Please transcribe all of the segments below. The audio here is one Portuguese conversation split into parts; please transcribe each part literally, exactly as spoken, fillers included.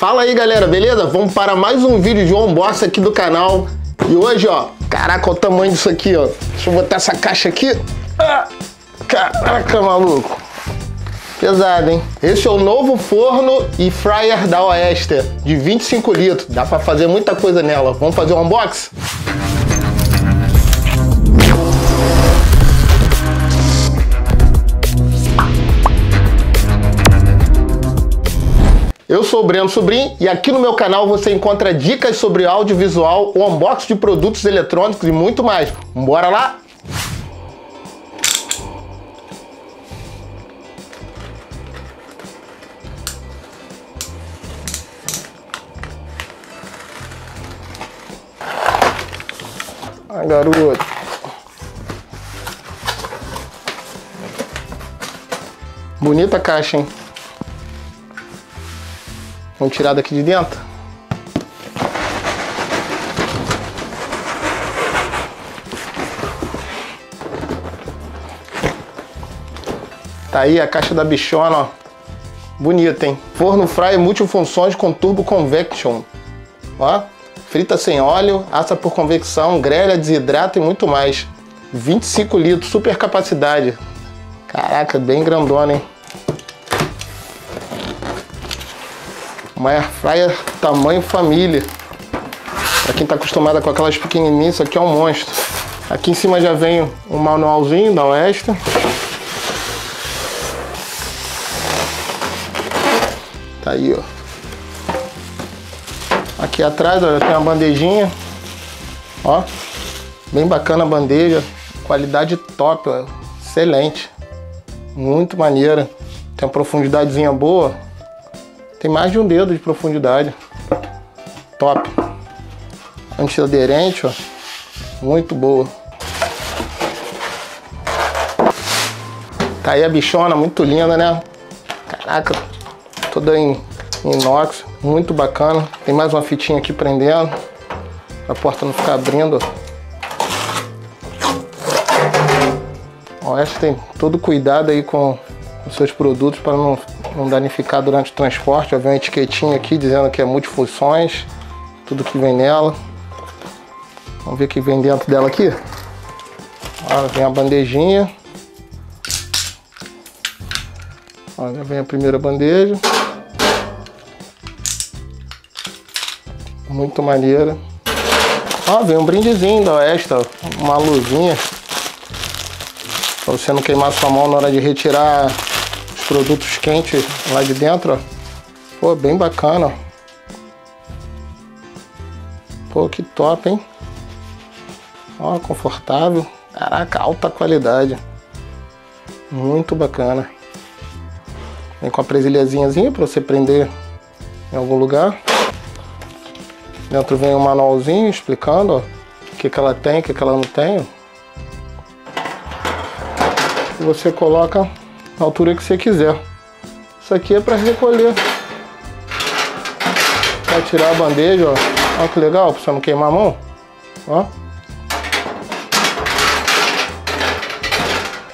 Fala aí, galera, beleza? Vamos para mais um vídeo de unboxing aqui do canal. E hoje, ó, caraca, olha o tamanho disso aqui, ó. Deixa eu botar essa caixa aqui. Ah, caraca, maluco. Pesado, hein? Esse é o novo forno e fryer da Oster, de vinte e cinco litros. Dá pra fazer muita coisa nela. Vamos fazer um unboxing? Eu sou o Breno Sobrinho e aqui no meu canal você encontra dicas sobre audiovisual, o unboxing de produtos eletrônicos e muito mais. Bora lá? Ai, garoto. Bonita a caixa, hein? Vamos tirar daqui de dentro. Tá aí a caixa da bichona, ó. Bonita, hein? Forno fryer multifunções com turbo convection. Ó. Frita sem óleo, assa por convecção, grelha, desidrata e muito mais. vinte e cinco litros, super capacidade. Caraca, bem grandona, hein? Uma air fryer tamanho família. Pra quem tá acostumado com aquelas pequenininhas, isso aqui é um monstro. Aqui em cima já vem um manualzinho da Oster. Tá aí, ó. Aqui atrás, ó, tem uma bandejinha. Ó. Bem bacana a bandeja. Qualidade top, ó. Excelente. Muito maneira. Tem uma profundidadezinha boa. Tem mais de um dedo de profundidade. Top. Antiaderente, ó. Muito boa. Tá aí a bichona, muito linda, né? Caraca, toda em inox. Muito bacana. Tem mais uma fitinha aqui prendendo. Pra porta não ficar abrindo. Ó, essa tem todo cuidado aí com os seus produtos para não... não danificar durante o transporte. Já vem uma etiquetinha aqui dizendo que é multifunções, tudo que vem nela. Vamos ver o que vem dentro dela aqui. Ó, vem a bandejinha. Ó, já vem a primeira bandeja. Muito maneira. Ó, vem um brindezinho da Oster, uma luzinha para você não queimar sua mão na hora de retirar produtos quentes lá de dentro, ó. Pô, bem bacana, ó. Pô, que top, hein? Ó, confortável. Caraca, alta qualidade. Muito bacana. Vem com a presilhazinhazinha pra você prender em algum lugar. Dentro vem um manualzinho explicando, ó, o que que ela tem, o que que ela não tem. E você coloca na altura que você quiser. Isso aqui é para recolher, para tirar a bandeja, ó. Olha que legal, para você não queimar a mão, ó.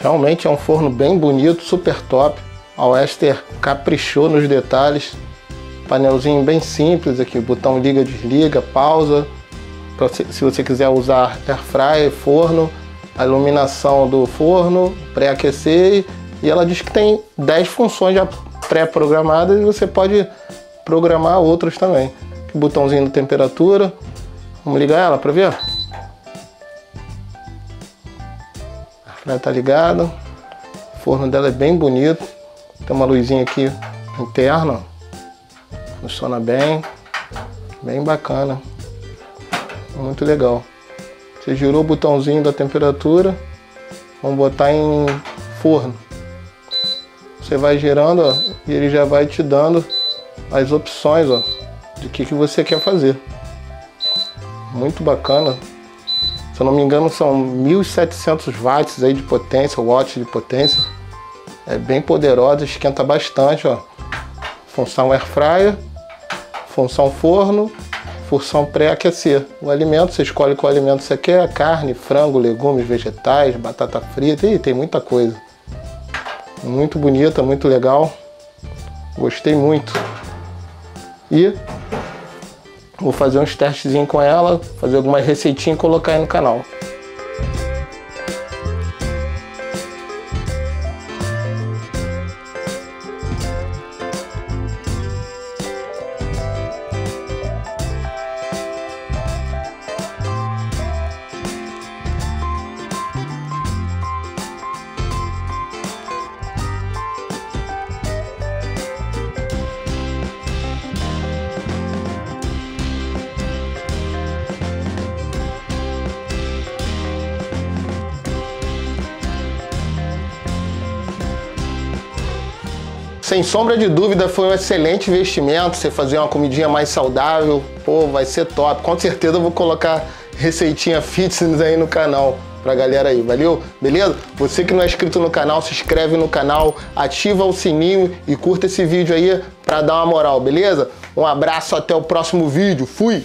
Realmente é um forno bem bonito, super top. A Oster caprichou nos detalhes. Painelzinho bem simples aqui, botão liga, desliga, pausa. Pra, se você quiser usar air fryer, forno, a iluminação do forno, pré-aquecer. E ela diz que tem dez funções já pré-programadas e você pode programar outras também. Botãozinho de temperatura. Vamos ligar ela para ver. A fryer tá ligada. O forno dela é bem bonito. Tem uma luzinha aqui interna. Funciona bem. Bem bacana. Muito legal. Você girou o botãozinho da temperatura. Vamos botar em forno. Você vai girando, ó, e ele já vai te dando as opções, ó, de que que você quer fazer. Muito bacana. Se eu não me engano, são mil e setecentos watts aí de potência, watts de potência. É bem poderosa, esquenta bastante, ó. Função air fryer, função forno, função pré-aquecer. O alimento, você escolhe qual alimento você quer, carne, frango, legumes, vegetais, batata frita, e tem muita coisa. Muito bonita, muito legal. Gostei muito. e vou fazer uns testezinhos com ela, fazer algumas receitinhas e colocar aí no canal. Sem sombra de dúvida, foi um excelente investimento. Você fazer uma comidinha mais saudável, pô, vai ser top. Com certeza eu vou colocar receitinha fitness aí no canal pra galera aí, valeu? Beleza? Você que não é inscrito no canal, se inscreve no canal, ativa o sininho e curta esse vídeo aí pra dar uma moral, beleza? Um abraço, até o próximo vídeo. Fui!